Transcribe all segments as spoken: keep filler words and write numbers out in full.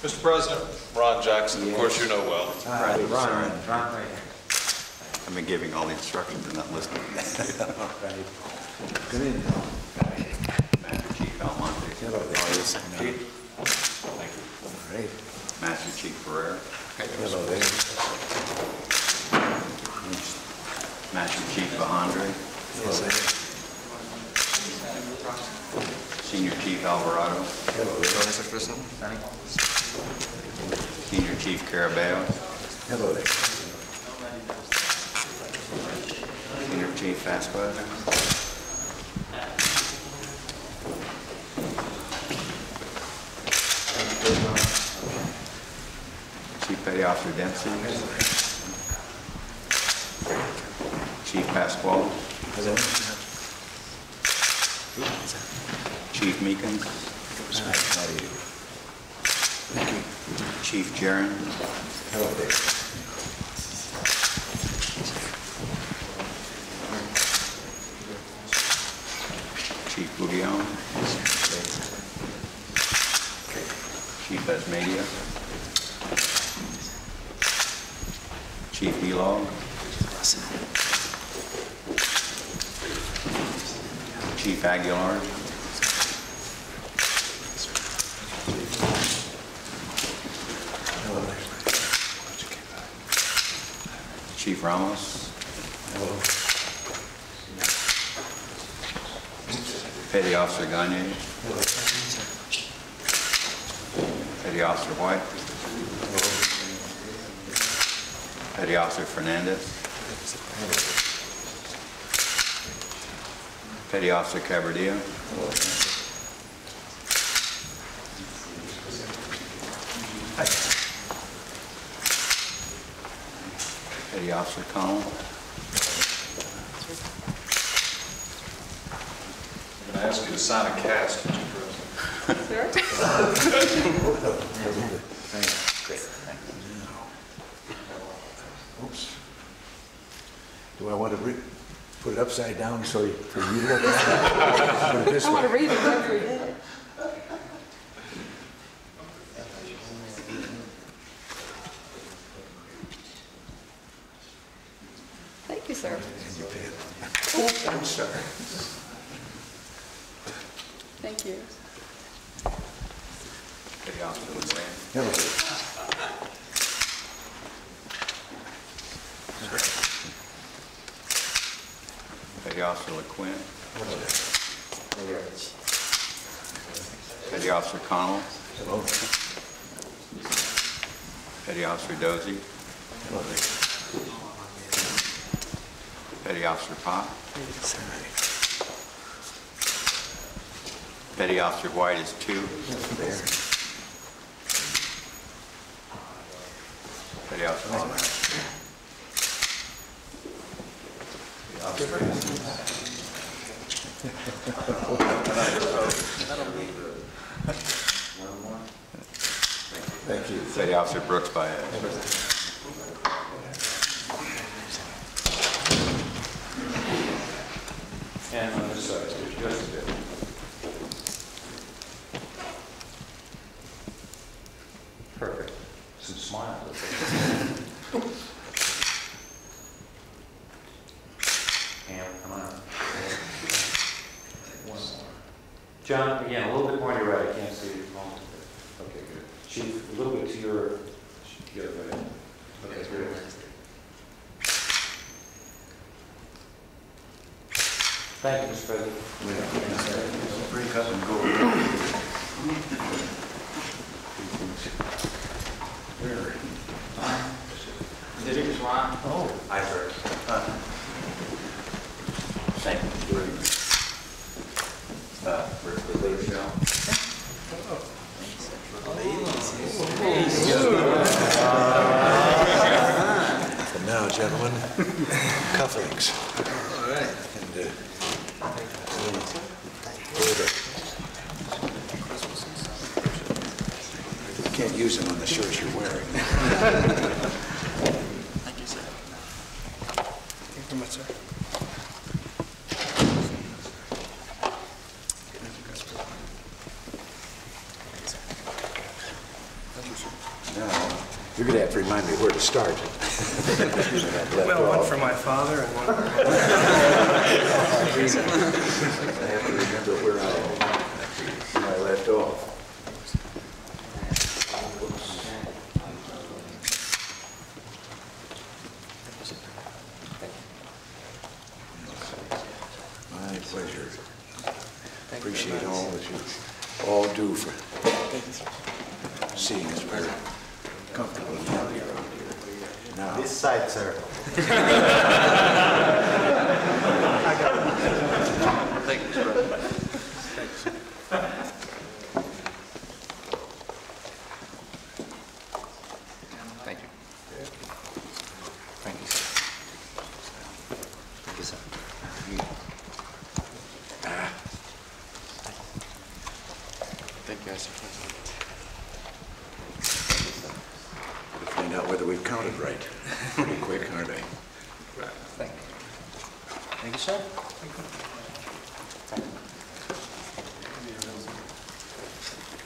Mister President, Ron Jackson, yes. Of course you know well. All right, Ron, Ron, Ron, Ron, right here. I've been giving all the instructions and not listening. All right. Good evening. Master Chief Almonte. Hello there. Chief. Thank you. All right. Master Chief Ferrer. Hello there. Master Chief Bahandre. Yes, hello there. Senior Chief Alvarado. Hello there. Mister President. Senior Chief Caraballo. Hello there. Senior Chief Vasquez. Chief Petty Officer Dempsey. Chief Pasquale. Chief Meekins. Chief Jaron. Hello there. Chief Bouillon. Chief Esmedia. Chief Elong. Chief Aguilar. Hello. Chief Ramos. Hello. Petty Officer Gagne. Hello. Petty Officer White. Hello. Petty Officer Fernandez. Hello. Petty Officer Cabardia. Hello. Petty Officer Connell. I'm going to ask you to sign a cast, Mister President. Sir? Great. Thank you. Oops. Do I want to put it upside down so you can read it? I want to read it every day. Thank you. Petty Officer Legrand. Hello. Petty Officer LaQuinn. Hello. Petty Officer Connell. Hello. Petty Officer Dozie. Hello. Petty Officer Pop. Petty Officer White is two. There. Petty Officer Hollander. Thank you. Petty Officer Brooks by us. And on this side, just a bit. Perfect. Some smile. And come on. One more. John, again, a little bit more to your right. I can't see you. Okay, good. Chief, a little bit to your, your right. Okay, good. Thank you, Mister President. Yeah. Break up and go. Where? Uh, Did it just rhyme? Oh. I heard. Uh, Thank you. Uh, for the late show. Oh. And now, gentlemen, cufflinks. All right. And, uh, you can't use them on the shirts you're wearing. Thank you, sir. Thank you very much, sir. You're going to have to remind me where to start. Well, one off. For my father and one for my father. I have to remember where I, where I left off. My pleasure. Appreciate all that you all do for seeing us very comfortable around here. Now. This side, sir. I got it. Thank you, sir. Thank you. Thank you, sir. Thank you, sir. Thank you, sir. Find out whether we've counted right. Pretty quick, aren't they? Right. Thank you. Thank you, sir. Thank you.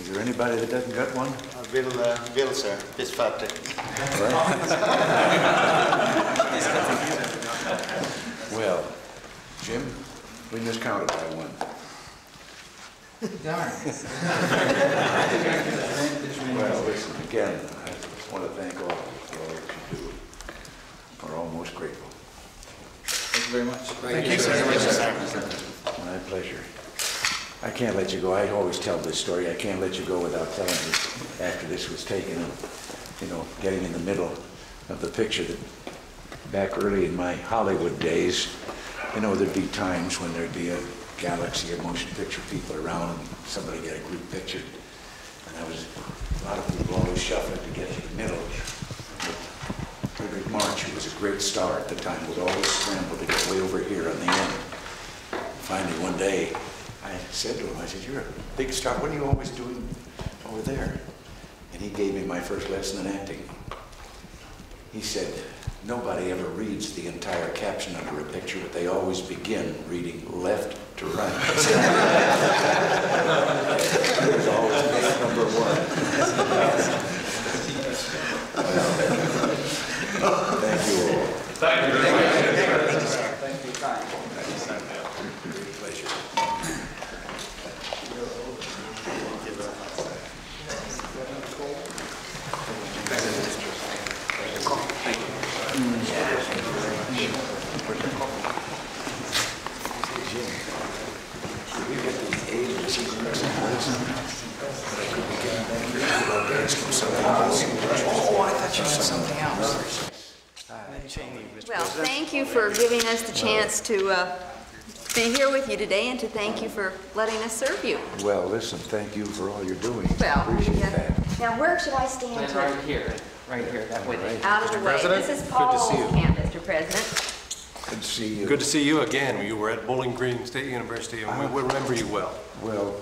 Is there anybody that doesn't got one? Uh, Bill, uh, Bill, sir. This factor. Right. Well, Jim, we miscounted by one. Darn. Well, listen, again, I want to thank all of you for all that you do. We're all most grateful. Thank you very much. Thank, thank you, you sir. Very much. My pleasure. I can't let you go. I always tell this story. I can't let you go without telling you after this was taken, you know, getting in the middle of the picture that back early in my Hollywood days, you know, there'd be times when there'd be a galaxy of motion picture people around and somebody get a group picture. And I was a lot of people always shuffling to get to the middle. But Frederick March, who was a great star at the time, would always scramble to get way over here on the end. Finally, one day, I said to him, I said, "You're a big star. What are you always doing over there?" And he gave me my first lesson in acting. He said, "Nobody ever reads the entire caption under a picture, but they always begin reading left to right." There's always page number one. Well, thank you all. Thank you very much. Thank you. Thank you. Pleasure. Oh, I thought you had something else. Well, thank you for giving us the chance to uh, be here with you today and to thank you for letting us serve you. Well, listen, thank you for all you're doing. Well, I appreciate yeah. that. Now, where should I stand? Right to? here. Right here. That way. Right. Out of the way. This is Paul's camp, Mister President. Good to see you. Good to see you again. You were at Bowling Green State University, and uh, we remember you well. Well,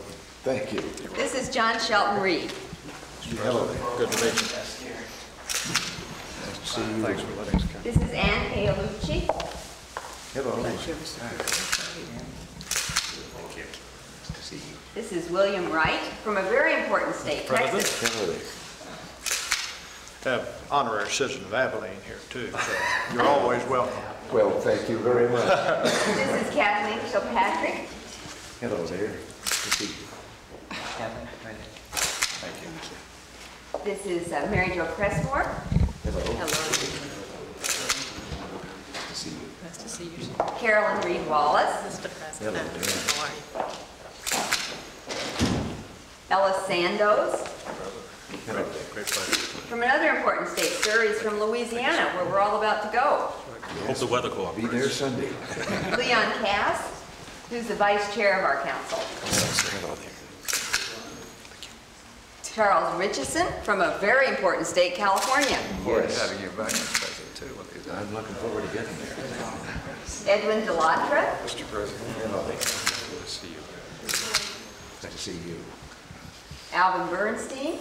thank you. This is John Shelton Reed. Hello. Good to meet you. Nice to see you. Thanks for letting us come. This is Ann Paolucci. Hello. Thank you. Nice to see you. This is William Wright from a very important state, Texas. Hello. Have honorary citizen of Abilene here too, so you're always welcome. Well, thank you very much. This is Kathleen Kilpatrick. Hello there. Good to see you. Kathleen, right there. Thank you. This is uh, Mary Jo Cressmore. Hello. Hello. Nice to see you. Nice to see you. Carolyn Reed Wallace. Mister President. Hello there. Ellis Sandoz. Hello. From another important state, Surrey is from Louisiana, where we're all about to go. Yes. Hope the weather cooperates. Be there Sunday. Leon Cass, who's the vice chair of our council. Hello there. Charles Richardson from a very important state, California. Yes. I'm looking forward to getting there. Edmund Delatra. Mister President, hello there. Good to see you. Nice to see you. Alvin Bernstein,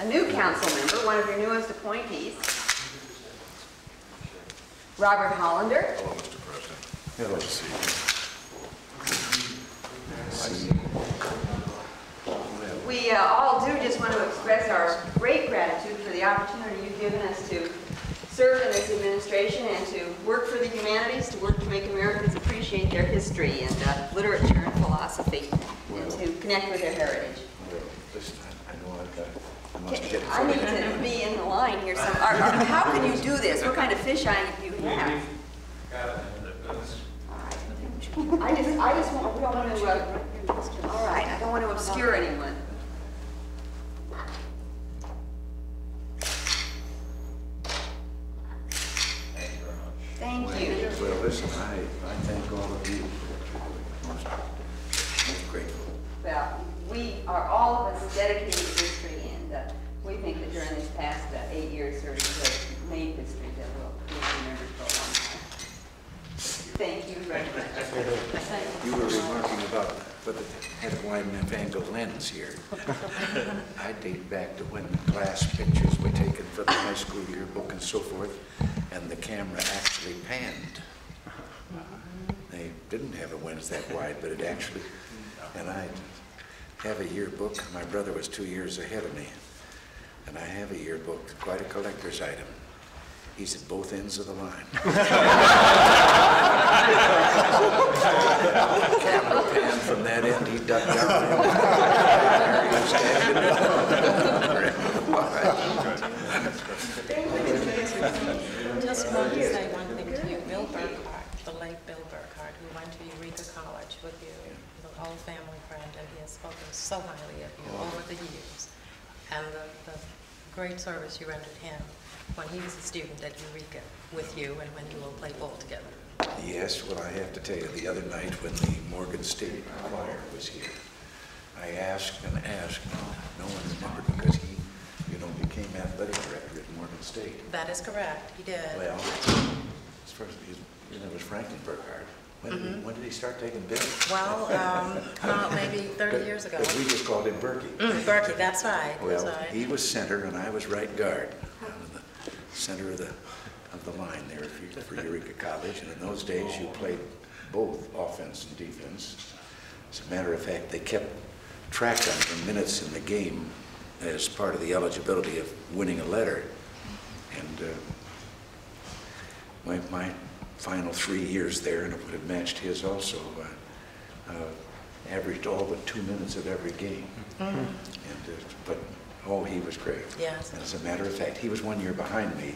a new council member, one of your newest appointees. Robert Hollander. Hello, Mister President. Hello. Nice to see you. We uh, all do just want to express our great gratitude for the opportunity given us to serve in this administration and to work for the humanities, to work to make Americans appreciate their history and uh, literature and philosophy, well, and to connect with their heritage. Well, this time I know I've got, I must get it. I need to be in the line here. Some, are, are, how can you do this? What kind of fish eye do you have? I just, I just want, we don't want to, uh, all right, I don't want to obscure anyone. Thank you very much. Thank you. Well, listen, I, I thank all of you for what you're doing. Most grateful. Well, we are all of us dedicated to history, and uh, we think that during these past uh, eight years, sort of made history that will be remembered for a long time. Thank you very much. You were remarking about what the head of Lyman and Van Gogh lens here. I date back to when the glass pictures were taken for the high school yearbook and so forth, and the camera actually panned. They didn't have a lens that wide, but it actually, and I have a yearbook. My brother was two years ahead of me, and I have a yearbook, quite a collector's item. He's at both ends of the line. Camera pan from that end, he ducked down. Just want to say one thing to you. Bill Burkhardt, the late Bill Burkhardt, who went to Eureka College with you, an old family friend, and he has spoken so highly of you over the years, and the, the great service you rendered him when he was a student at Eureka with you and when you all played ball together. Yes, well, I have to tell you, the other night when the Morgan State Choir was here, I asked and asked, no one remembered because he, you know, became athletic director at Morgan State. That is correct, he did. Well, his first, his, his name was Franklin Burkhardt. When, mm-hmm. did he, when did he start taking bills? Well, um, about maybe thirty years ago. We just called him Berkey. Mm, Berkey, that's right. Well, that's right. He was center and I was right guard. Center of the of the line there for, for Eureka College, and in those days you played both offense and defense. As a matter of fact, they kept track of the minutes in the game as part of the eligibility of winning a letter. And uh, my my final three years there, and it would have matched his also, uh, uh, averaged all but two minutes of every game. Mm-hmm. And uh, but. Oh, he was great. Yes. And as a matter of fact, he was one year behind me,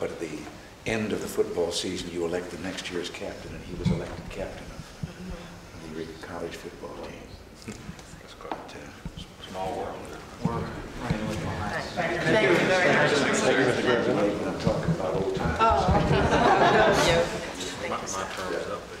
but at the end of the football season, you elect the next year's captain, and he was elected captain of mm-hmm. the Eureka College football team. It's called uh, Small World. We're running with behind. Thank you very much. Thank you. I'm talking about old times. Oh, okay. Thank you. My, my term is up.